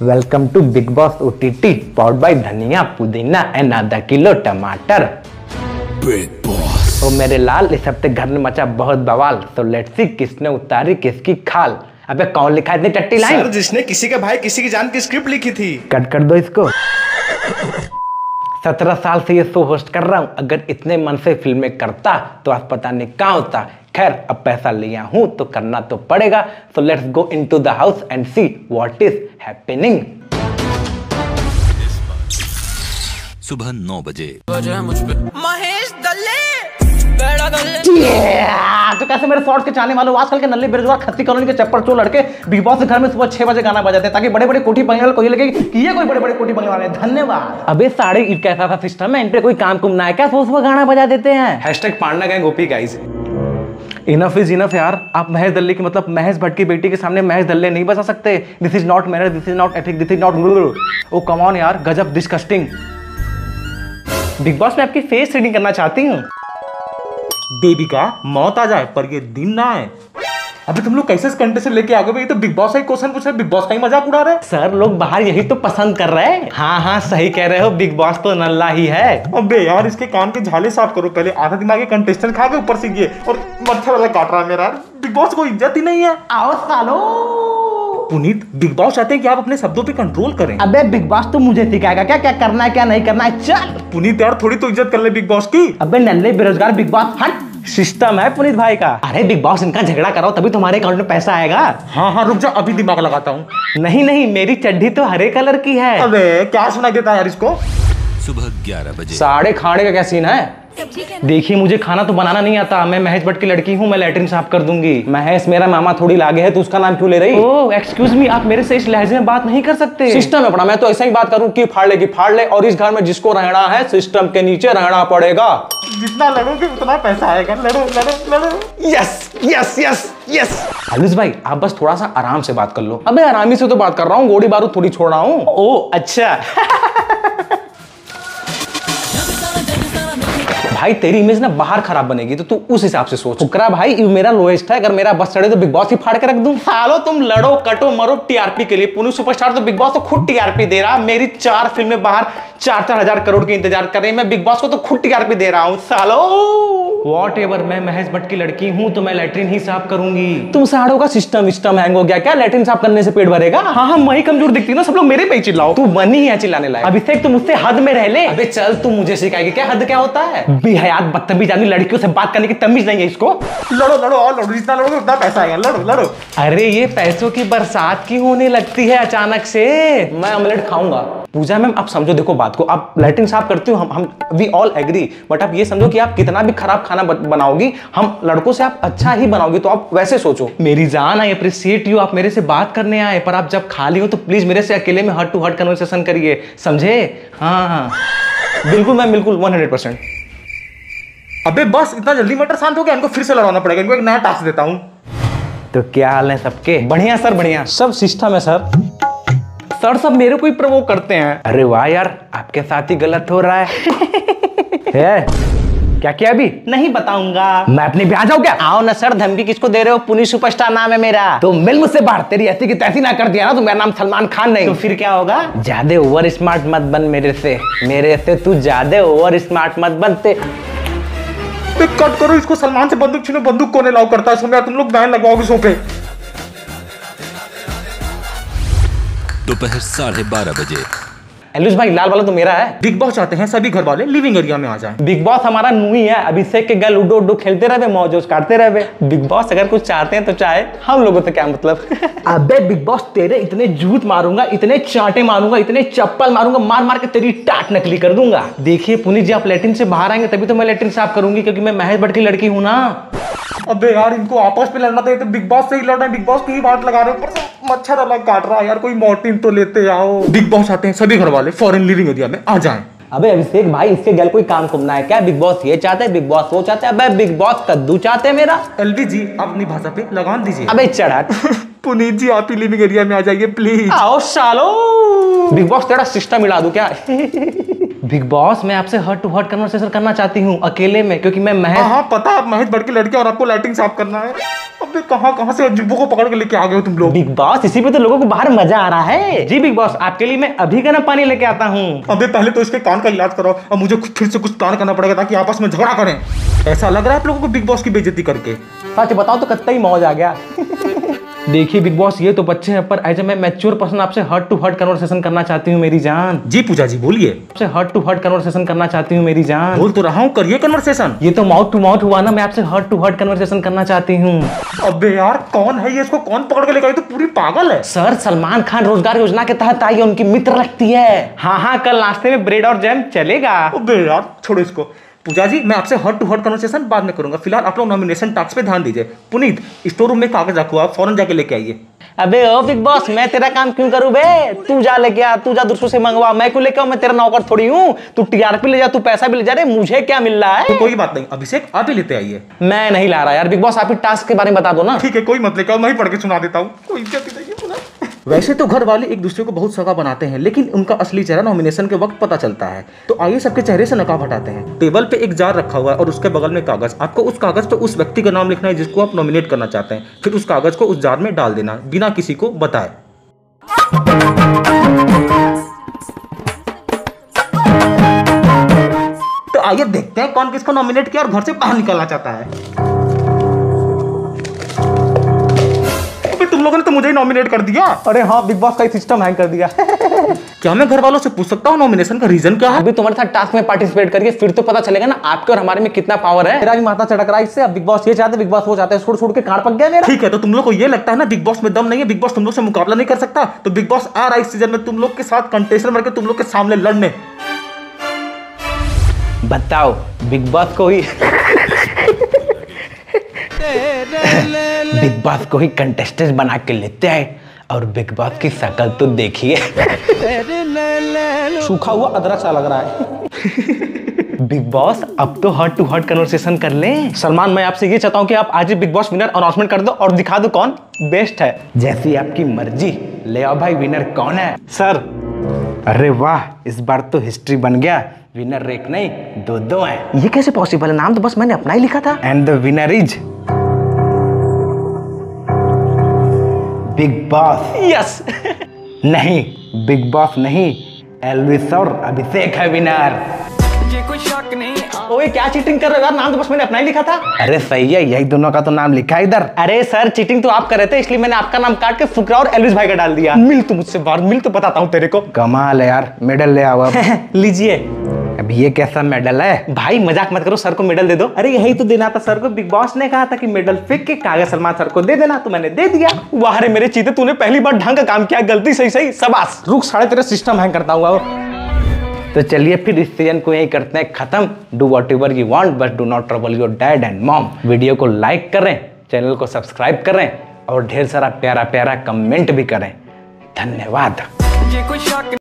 Welcome to Bigg Boss OTT powered by धनिया पुदीना and आधा किलो टमाटर। बिग बॉस ओ मेरे लाल, इस हफ्ते घर में मचा बहुत बवाल। तो लेट्स सी किसने उतारी किसकी खाल। अबे कौन लिखा इतनी टट्टी लाइन? सर जिसने किसी का भाई किसी की जान की स्क्रिप्ट लिखी थी। कट कर दो इसको। 17 साल से ये शो होस्ट कर रहा हूँ, अगर इतने मन से फिल्में करता तो आज पता नहीं कहाँ होता। खैर अब पैसा लिया हूँ तो करना तो पड़ेगा। So let's go into the house and see what is happening. सुबह 9 बजे महेश तो कैसे मेरे शॉर्ट्स के चाहने वालों, आजकल के नल्ले बेरोजगार खत्ती कॉलोनी के चप्पर चोर लड़के बिग बॉस के घर में सुबह 6 बजे गाना बजाते हैं ताकि बड़े बड़े कोठी बंगले वाले को ये लगे कि ये कोई बड़े बड़े कोठी बंगले वाले हैं। धन्यवाद। अबे साढ़े ईट कैसा था सिस्टम है, इन पे कोई काम कुम ना है क्या, सुबह गाना बजा देते हैं। Panda gang OP guys. Enough is enough यार। आप महेश दल्ले की मतलब महेश भट्ट की बेटी के सामने महेश दल्ले नहीं बचा सकते। This is not manner, this is not ethic, this is not guru. Oh come on यार, गजब डिस्कस्टिंग। बिग बॉस में आपकी फेस रीडिंग करना चाहती हूँ। बेबी का मौत आ जाए पर ये दिन ना आए। अभी तुम लोग कैसे इस कंटेस्ट से लेके आ गए? तो बिग बॉस का ही क्वेश्चन पूछ रहे, बिग बॉस का ही मजाक उड़ा रहे। सर लोग बाहर यही तो पसंद कर रहे हैं। हाँ हाँ सही कह रहे हो, बिग बॉस तो नल्ला ही है। अबे यार इसके कान के झाले साफ करो पहले। आधा दिमाग के कंटेस्टेंट खा के ऊपर से ये और मच्छर वाला काट रहा है मेरा। बिग बॉस को इज्जत ही नहीं है। आओ सालो पुनीत, बिग बॉस चाहते हैं कि आप अपने शब्दों पे कंट्रोल करें। अबे बिग बॉस तो मुझे सिखाएगा क्या क्या करना है क्या नहीं करना है। चल पुनीत यार थोड़ी तो इज्जत कर ले बिग बॉस की। अबे नल्ले बेरोजगार बिग बॉस, हट। सिस्टम है पुनीत भाई का। अरे बिग बॉस इनका झगड़ा कराओ तभी तुम्हारे अकाउंट में पैसा आएगा। हाँ हाँ रुक जाओ अभी दिमाग लगाता हूँ। नहीं नहीं मेरी चड्ढी तो हरे कलर की है। अबे क्या सुना देता है यार इसको। सुबह 11 बजे साढ़े खाने का क्या सीन है? देखिए मुझे खाना तो बनाना नहीं आता, मैं महेश भट्ट की लड़की हूँ, मैं लेटरिन साफ कर दूंगी। महेश मेरा मामा थोड़ी लागे है, तो उसका नाम क्यों ले रही? ओह एक्सक्यूज मी, आप मेरे से इस लहजे में बात नहीं कर सकते। सिस्टम है अपना, मैं तो ऐसा ही बात करूँ की फाड़ ले की फाड़ ले। और इस घर में जिसको रहना है सिस्टम के नीचे रहना पड़ेगा। जितना लड़ोगे उतना पैसा आएगा। लड़ो लड़ो लड़ो। Yes yes yes yes. Elvish भाई आप बस थोड़ा सा आराम से बात कर लो। अबे आरामी से तो बात कर रहा हूँ, गोली बारूद थोड़ी छोड़ रहा हूँ। ओह अच्छा। भाई तेरी इमेज ना बाहर खराब बनेगी तो तू उस हिसाब से सोच। फुकरा भाई ये मेरा लोएस्ट है, अगर मेरा बस चढ़े तो बिग बॉस ही फाड़ के रख दूं। सालो तुम लड़ो कटो मरो टीआरपी के लिए। पुणे सुपरस्टार तो बिग बॉस को खुद टीआरपी दे रहा। मेरी 4 फिल्में बाहर 4-4 हजार करोड़ के इंतजार कर रही है, मैं बिग बॉस को तो खुद टीआरपी दे रहा हूँ। सालो वॉट एवर, मैं महेश भट्ट की लड़की हूँ तो मैं लेटरिन ही साफ करूंगी। तुम साड़ो का सिस्टम विस्टम हैंग हो गया क्या? लेटरिन साफ करने से पेट भरेगा? हाँ हाँ वही कमजोर दिखती ना, सब लोग मेरे पे ही चिल्लाओ। तू बनी है चिल्लाने लायक। अभिषेक तुम मुझसे हद में रह ले। अबे चल तू मुझे सिखाएगी क्या हद क्या होता है। बेहयात बदतमीज आदमी, लड़कियों से बात करने की तमीज नहीं है इसको। लड़ो लड़ो और लड़ो, जितना लड़ोगे उतना पैसा आएगा। लड़ो लड़ो। अरे ये पैसों की बरसात की होने लगती है अचानक से। मैं ऑमलेट खाऊंगा। पूजा मैम आप समझो, देखो बात को, आप लैटिन साफ करती हो, हम वी ऑल एग्री, बट आप ये समझो कि आप कितना भी खराब खाना बनाओगी हम लड़कों से आप अच्छा ही बनाओगी, तो आप वैसे सोचो। मेरी जान आई अप्रिशिएट यू, आप मेरे से बात करने आए, पर आप जब खाली हो तो प्लीज मेरे से अकेले में हर्ट टू हर्ट कन्वर्सेशन करिए, समझे? हाँ बिल्कुल मैम बिल्कुल 100%। अबे बस इतना जल्दी मैटर शांत हो गया, इनको फिर से लड़ाना पड़ेगा, इनको एक नया टास्क देता हूँ। तो क्या हाल है सबके? बढ़िया सर बढ़िया, सब सिस्टम है सर। सर सब मेरे को ही प्रमोट करते हैं। अरे वाह यार आपके साथ ही गलत हो रहा है। है? क्या किया अभी? नहीं बताऊंगा। मैं अपने भी आ जाऊँ क्या? आओ ना सर, धमकी किसको दे रहे हो? पुनीत सुपरस्टार नाम है मेरा। तो मिल मुझसे बाहर, तेरी ऐसी की तैसी ना कर दिया ना तो मेरा नाम सलमान खान नहीं। तो फिर क्या होगा? ज्यादा ओवर स्मार्ट मत बन मेरे से तू ज्यादा ओवर स्मार्ट मत बनते। कट करो इसको, सलमान से बंदूक छीनो। बंदूक कोने लाओ करता है, सुन तुम लोग बैन लगवाओगे सोफे। दोपहर 12:30 बजे एल्विश भाई लाल वाला तो मेरा है। बिग बॉस चाहते हैं सभी घर वाले लिविंग एरिया में आ जाएं। बिग बॉस हमारा नूही है, अभिषेक के गल उडो उडो खेलते रहे, मौजोज काटते रहे। बिग बॉस अगर कुछ चाहते हैं तो चाहे, हम लोगों से क्या मतलब। अबे बिग बॉस तेरे इतने जूत मारूंगा, इतने चांटे मारूंगा, इतने चप्पल मारूंगा, मार मार के तेरी टाट नकली कर दूंगा। देखिए पुनीत जी आप लेटिन से बाहर आएंगे तभी तो मैं लेटिन साफ करूंगी, क्योंकि मैं महेश भट्ट की लड़की हूँ ना। अबे यार इनको आपस में लड़ना था, बिग बॉस से ही लड़ना है, बिग बॉस की ही बात लगा रहे हो, मच्छर अलग काट रहा है यार, कोई मॉर्टिन तो लेते आओ। बिग बॉस आते हैं सभी घर वाले फॉरेन लिविंग एरिया में आ जाएं। अबे अभिषेक भाई इसके गैल कोई काम कुमना है क्या? बिग बॉस ये चाहते हैं, बिग बॉस वो चाहते हैं, अबे बिग बॉस कद्दू चाहते हैं मेरा। एलवी जी अपनी भाषा पे लगान दीजिए। अबे चढ़ा। पुनीत जी आप ही लिविंग एरिया में आ जाइए प्लीज। आओ सालो बिग बॉस तेरा सिस्टम मिला दूं क्या? बिग बॉस मैं आपसे हर्ट टू हर्ट कन्वर्सेशन करना चाहती हूँ अकेले में, क्योंकि मैं महेश भट्ट की लड़की और आपको लाइटिंग साफ करना है। अबे कहां से अजीबों को पकड़ के लेके आ गए हो तुम लोग। बिग बॉस इसी पे तो लोगों को बाहर मजा आ रहा है। जी बिग बॉस, आपके लिए मैं अभी गर्म पानी लेके आता हूँ। अबे पहले तो इसके कान का इलाज करो और मुझे फिर से कुछ प्लान करना पड़ेगा ताकि आपस में झगड़ा करें। ऐसा लग रहा है आप लोगों को बिग बॉस की बेइज्जती करके। सच बताओ तो कितना ही मौज आ गया। देखिए बिग बॉस, ये तो बच्चे हैं पर एज ए मैं मैच्योर पर्सन आपसे हर्ट टू हर्ट कन्वर्सेशन करना चाहती हूँ मेरी जान। जी पूजा जी बोलिए। आपसे हर्ट टू हर्ट कन्वर्सेशन करना चाहती हूँ मेरी जान। बोल तो रहा हूँ, करिए कन्वर्सेशन। ये तो माउथ टू माउथ हुआ ना, मैं आपसे हर्ट टू हर्ट कन्वर्सेशन करना चाहती हूँ। अबे यार कौन है ये, इसको कौन पकड़ के लेकर, तो पूरी पागल है। सर सलमान खान रोजगार योजना के तहत आई है, उनकी मित्र लगती है। हाँ, कल नाश्ते में ब्रेड और जैम चलेगा। अबे यार छोड़ो इसको। पूजा जी मैं आपसे हर्ट टू हर्ट कन्वर्सेशन बाद में करूंगा, फिलहाल आप लोग नॉमिनेशन टास्क पे ध्यान दीजिए। पुनीत स्टोर रूम में कागज रखो, आप फौरन जाके लेके आइए। अबे ओ बिग बॉस, मैं तेरा काम क्यों करूं बे, तू जा लेके आ, तू जा दूसरों से मंगवा, मैं क्यों लेके आऊं, मैं तेरा नौकर थोड़ी हूँ। तू टीआरपी ले जा, तू पैसा भी ले जा रहे, मुझे क्या मिल रहा है। तो कोई बात नहीं अभिषेक, आप ही लेते आइए। मैं नहीं ला रहा यार। बिग बॉस आप ही टास्क के बारे में बता दो ना। ठीक है कोई मत लेके आओ, मैं ही पढ़ के सुना देता हूँ, कोई इज्जत नहीं है। वैसे तो घर वाले एक दूसरे को बहुत सगा बनाते हैं लेकिन उनका असली चेहरा नॉमिनेशन के वक्त पता चलता है। तो आइए सबके चेहरे से नकाब हटाते हैं। टेबल पे एक जार रखा हुआ है और उसके बगल में कागज। आपको उस कागज पे उस व्यक्ति का नाम लिखना है जिसको आप नॉमिनेट करना चाहते हैं, फिर उस कागज को उस जार में डाल देना बिना किसी को बताए। तो आइए देखते हैं कौन किसको नॉमिनेट किया और घर से बाहर निकलना चाहता है। तुम लोगों ने तो मुझे ही नॉमिनेट कर दिया। अरे हाँ बिग बॉस का ही सिस्टम हैंग कर दिया। क्या मैं घर वालों से पूछ सकता हूँ नॉमिनेशन का रीजन क्या है? अभी तुम्हारे साथ टास्क में पार्टिसिपेट करिए, फिर तो पता चलेगा ना आपके और हमारे में कितना पावर है। मेरा भी माथा चढ़क रहा है इससे। अब बिग बॉस ये चाहते बिग बॉस हो जाते हैं, छोड़ के कान पक गया मेरा। ठीक है तो तुम लोग को ये लगता है ना बिग बॉस में दम नहीं है, बिग बॉस तुम लोग से मुकाबला नहीं कर सकता, तो बिग बॉस आ रहा है इस सीजन में तुम लोग के साथ कंटेस्टेंट बनकर तुम लोग के सामने लड़ने। बताओ बिग बॉस को ही बिग बॉस को ही कंटेस्टेंट बना के लेते हैं और बिग बॉस की शकल तो देखिए। सूखा हुआ अदरक सा लग रहा है। बिग बॉस अब तो हर्ट टू हर्ट कन्वर्सेशन कर लें। सलमान मैं आपसे ये चाहता हूँ कि आप आज ही बिग बॉस विनर अनाउंसमेंट कर दो और दिखा दो कौन बेस्ट है। जैसी आपकी मर्जी, ले आओ भाई विनर कौन है। सर अरे वाह, इस बार तो हिस्ट्री बन गया, विनर एक नहीं दो दो है। ये कैसे पॉसिबल है, नाम तो बस मैंने अपना ही लिखा था। And the winner is Bigg Boss. Yes. नहीं बिग बॉस नहीं, एल्विश और अभिषेक है विनर। ये कोई शक नहीं। ओए क्या चीटिंग कर रहे हो यार, नाम तो बस मैंने अपना ही लिखा था। अरे सही है, यही दोनों का तो नाम लिखा है इधर। अरे सर चीटिंग तो आप कर रहे थे इसलिए मैंने आपका नाम काट के फुकरा और एल्विश भाई का डाल दिया। मिल तो मुझसे बाहर, मिल तो बताता हूँ तेरे को। कमाल है यार, मेडल ले आओ। लीजिए। अब ये कैसा मेडल है भाई, मजाक मत करो, सर को मेडल दे दो। अरे यही तो देना था सर को, बिग बॉस ने कहा था कि मेडल फेंक के कागज सलमान सर को दे देना, तो मैंने दे दिया। वाह रे मेरे चीते, तूने पहली बार ढंग का काम किया, गलती सही सही शाबाश। रुक साढ़े तेरा सिस्टम हैंग करता हुआ। तो चलिए फिर इस सीजन को यही करते हैं खत्म। Do whatever you want but do not trouble your dad and mom. Video को लाइक करें, चैनल को सब्सक्राइब करें और ढेर सारा प्यारा प्यारा कमेंट भी करें। धन्यवाद।